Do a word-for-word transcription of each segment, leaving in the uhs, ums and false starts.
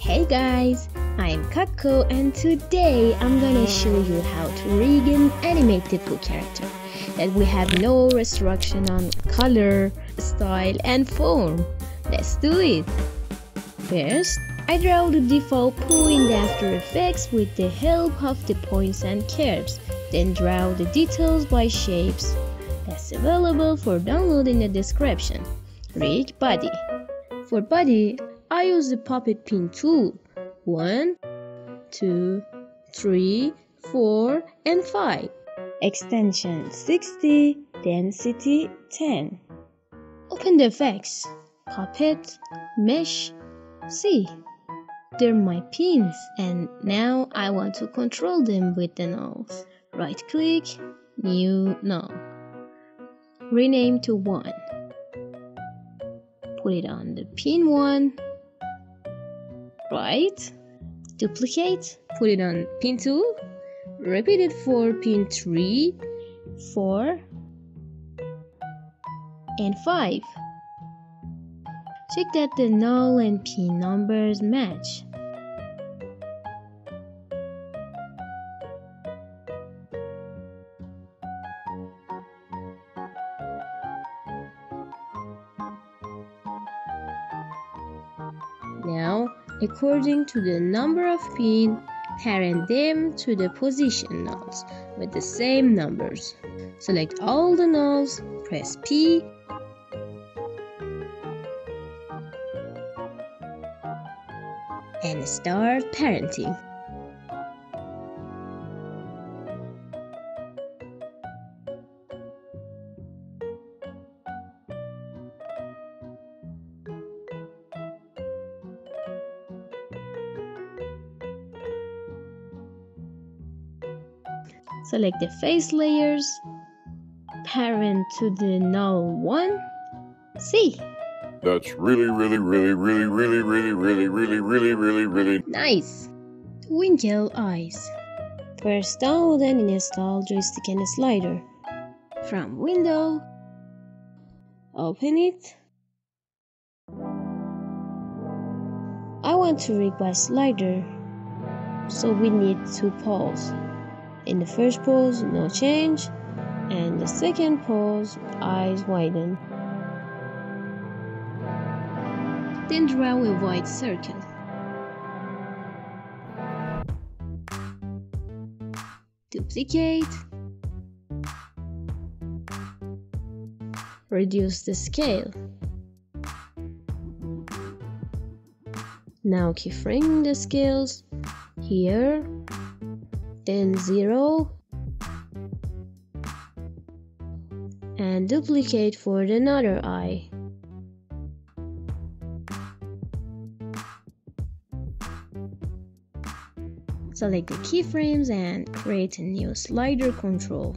Hey guys, I'm Kakko and today I'm gonna show you how to regan animate the Pou character that we have no restriction on color, style and form. Let's do it! First, I draw the default Pou in the After Effects with the help of the points and curves, then draw the details by shapes. That's available for download in the description. Rig body. For body, I use the Puppet Pin Tool. one, two, three, four and five. Extension sixty, density ten. Open the effects. Puppet, mesh, see. They're my pins and now I want to control them with the nulls. Right click, new null. Rename to one. Put it on the pin one. Right. Duplicate. Put it on pin two. Repeat it for pin three, four, and five. Check that the null and pin numbers match. Now, according to the number of pins, parent them to the position nulls with the same numbers. Select all the nulls, press P, and start parenting. Select the face layers, parent to the null one, see! That's really, really, really, really, really, really, really, really, really, really, really nice! Twinkle eyes. First download and install joystick and slider. From window, open it. I want to rig by slider, so we need two poles. In the first pose, no change, and the second pose, eyes widen. Then draw a wide circle. Duplicate. Reduce the scale. Now keyframe the scales here. Then zero and duplicate for another eye. Select the keyframes and create a new slider control.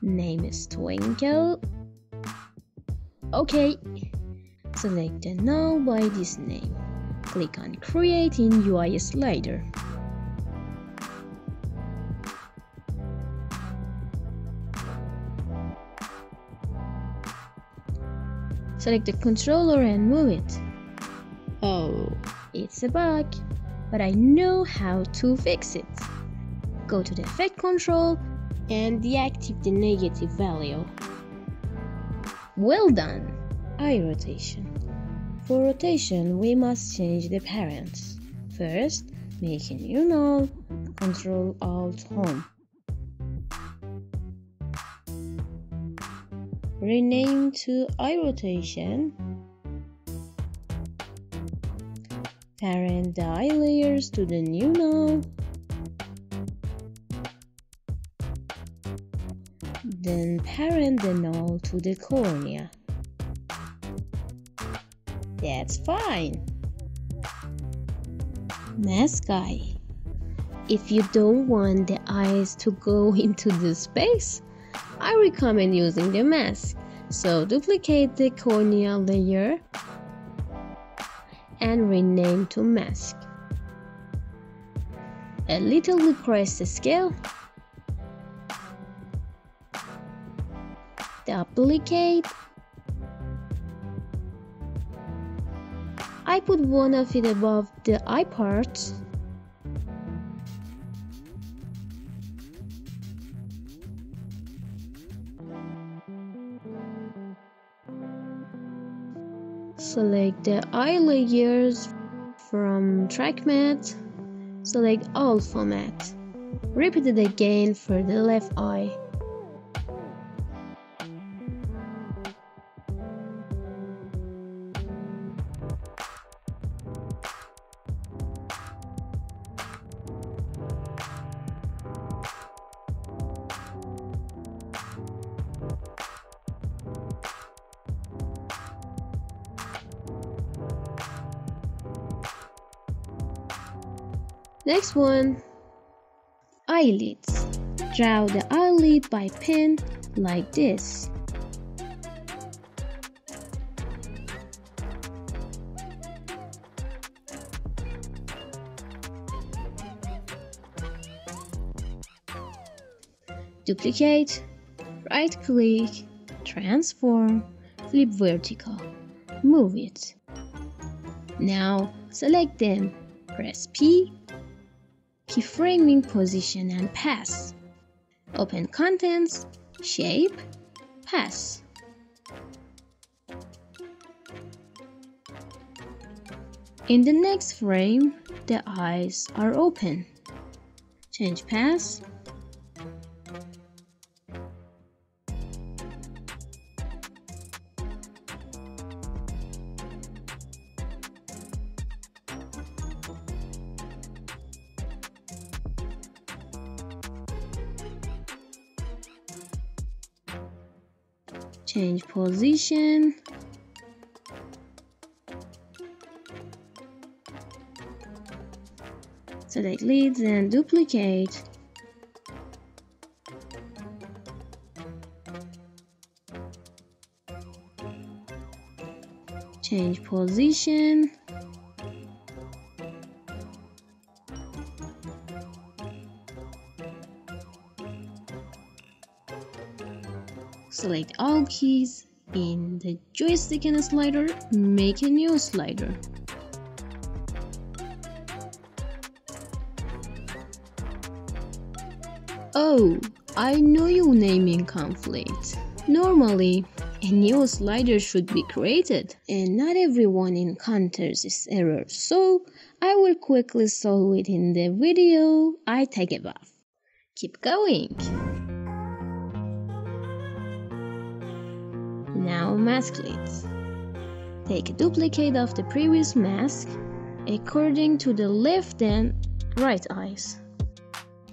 Name is Twinkle. Okay. Select the null by this name. Click on Create in U I Slider. Select the controller and move it. Oh, it's a bug, but I know how to fix it. Go to the effect control and deactivate the negative value. Well done! Eye rotation. For rotation, we must change the parents. First, make a new null, Control Alt Home. Rename to Eye Rotation. Parent the eye layers to the new null. Then parent the null to the cornea. That's fine. Mask eye. If you don't want the eyes to go into the space, I recommend using the mask, so duplicate the cornea layer and rename to mask. A little decrease the scale, duplicate, I put one of it above the eye part. Select the eye layers from track mat, select Alpha Mat. Repeat it again for the left eye. Next one, eyelids. Draw the eyelid by pen like this. Duplicate, right click, transform, flip vertical, move it. Now select them, press P, keyframing position and pass. Open contents, shape, pass. In the next frame, the eyes are open. Change pass. Change position. Select lids and duplicate. Change position. Select all keys. In the joystick and slider, make a new slider. Oh, I know you naming conflict. Normally, a new slider should be created, and not everyone encounters this error, so I will quickly solve it in the video I take above. Keep going! Now mask lids. Take a duplicate of the previous mask according to the left and right eyes.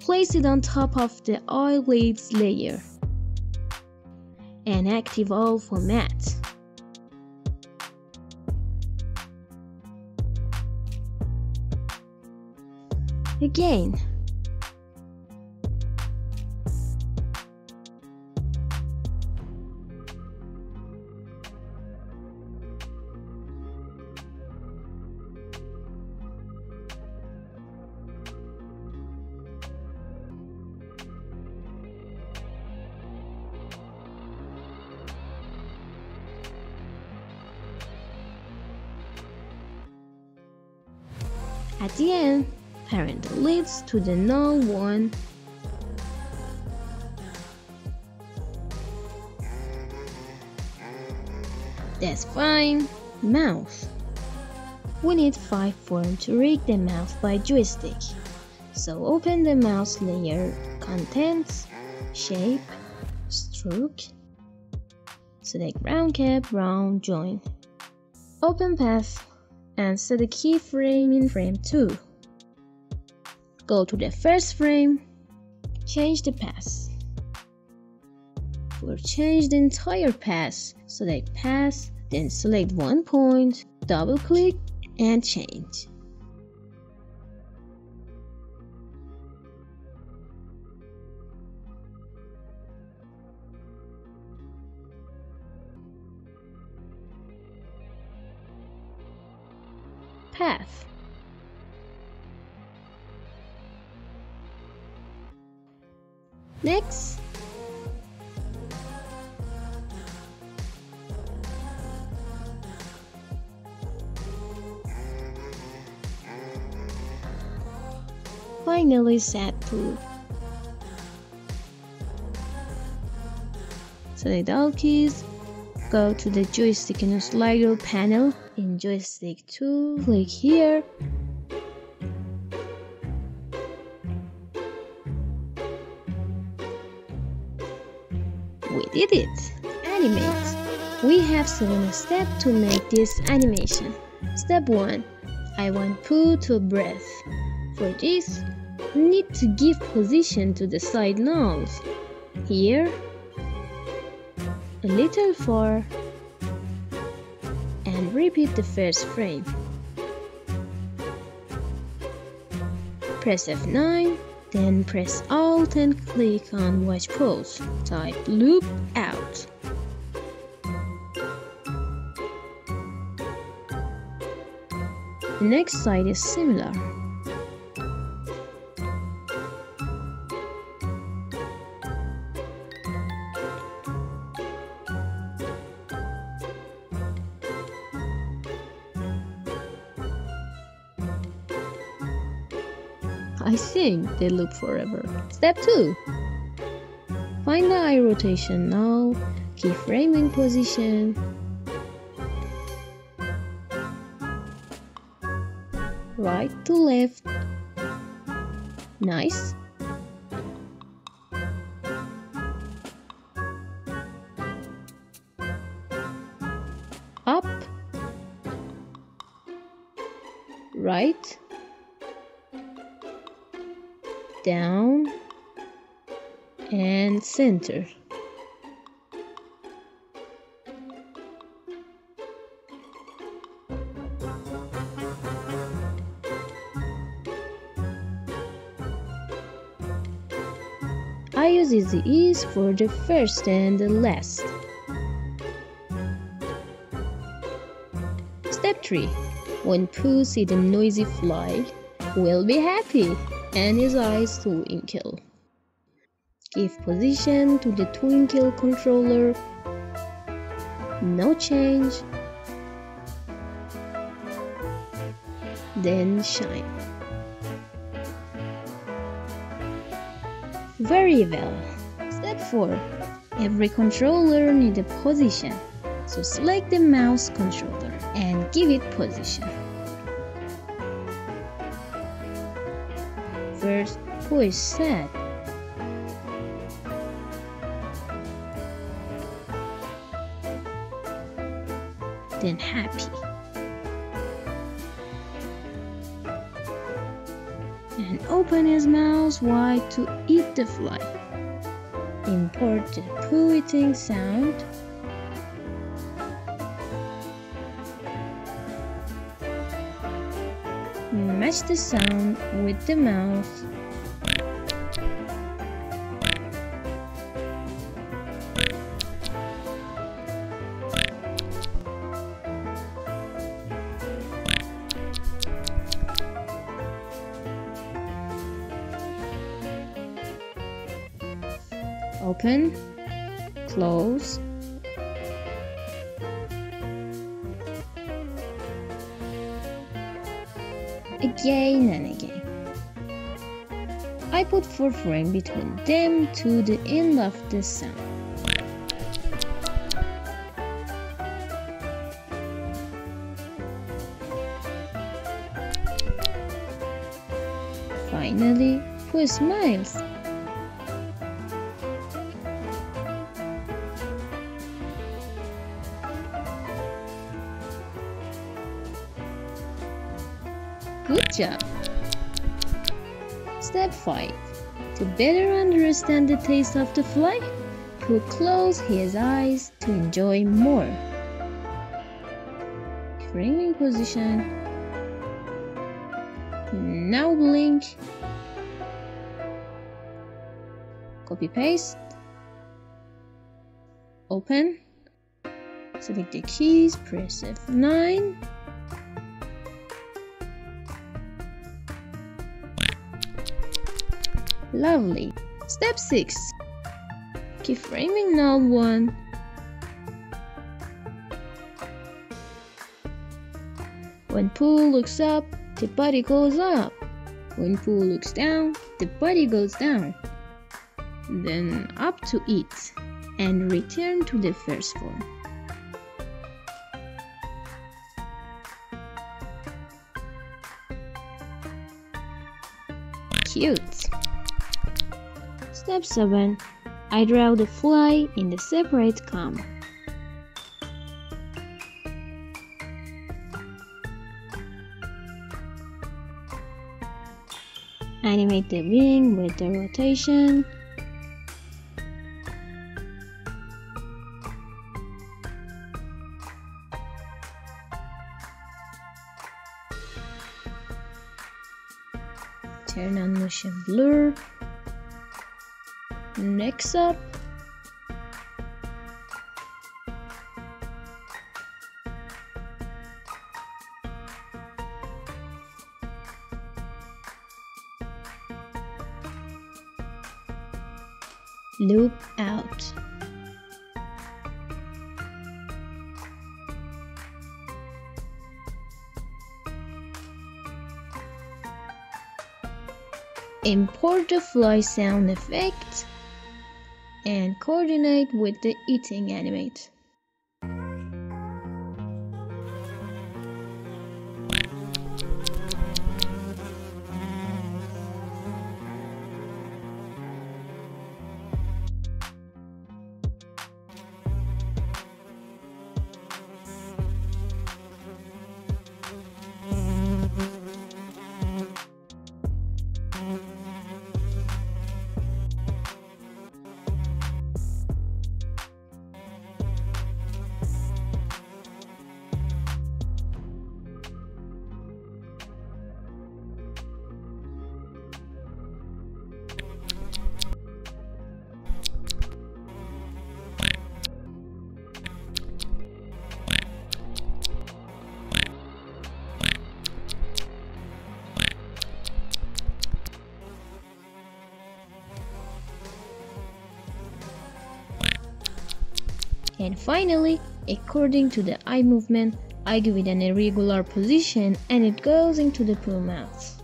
Place it on top of the eyelids layer and active Alpha Mat. Again. At the end, parent the lids to the null one. That's fine. Mouth. We need five form to rig the mouth by joystick. So open the mouse layer, contents, shape, stroke. Select round cap, round join. Open path. And set the keyframe in frame two. Go to the first frame, change the path. We'll change the entire path, select path, then select one point, double click and change. Path. Next, finally set Pou. Select all keys, go to the joystick and slider panel. In joystick two, click here. We did it! Animate! We have seven steps to make this animation. Step one. I want Pou to breathe. For this, need to give position to the side nulls. Here, a little far, and repeat the first frame. Press F nine, then press Alt and click on Watch Pause. Type Loop Out. The next side is similar. I think they loop forever. Step two. Find the eye rotation now, keyframing position. Right to left. Nice. Up. Right. Down and center. I use Easy Ease for the first and the last. Step three. When Pou see the noisy fly, we'll be happy. And his eyes twinkle. Give position to the twinkle controller. No change. Then shine. Very well. Step four. Every controller needs a position. So select the mouse controller and give it position. First, push set. Then happy. And open his mouth wide to eat the fly. Import the Pou eating sound. Match the sound with the mouse. Open, close. Again and again. I put four frames between them to the end of the sound. Finally, Pou smiles. Good job! Step five. To better understand the taste of the fly, Pou close his eyes to enjoy more. Framing position. Now blink. Copy paste. Open. Select the keys, press F nine. Lovely. Step six. Keyframing null one. When Pou looks up, the body goes up. When Pou looks down, the body goes down, then up to it, and return to the first form. Cute! Step seven. I draw the fly in the separate comma. Animate the wing with the rotation. Turn on motion blur. Next up, loop out. Import the fly sound effect and coordinate with the eating animate. And finally, according to the eye movement, I give it an irregular position and it goes into the Pou mouth.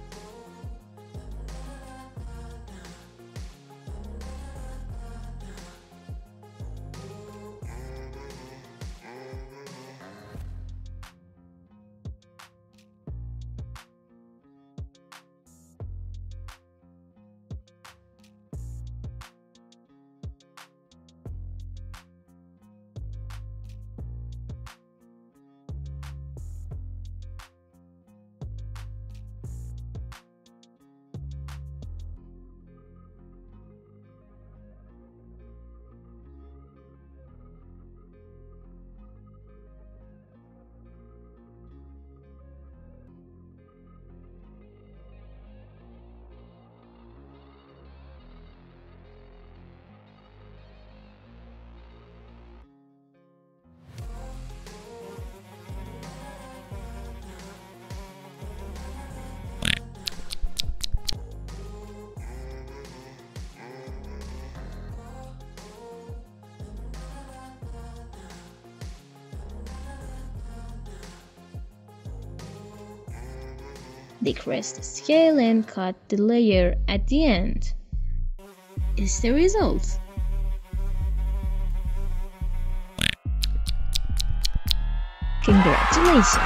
Decrease the scale and cut the layer at the end. Is the result. Congratulations!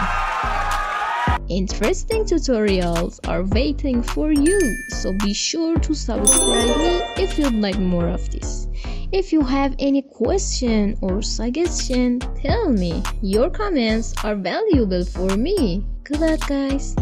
Interesting tutorials are waiting for you, so be sure to subscribe me if you'd like more of this. If you have any question or suggestion, tell me. Your comments are valuable for me. Good luck, guys!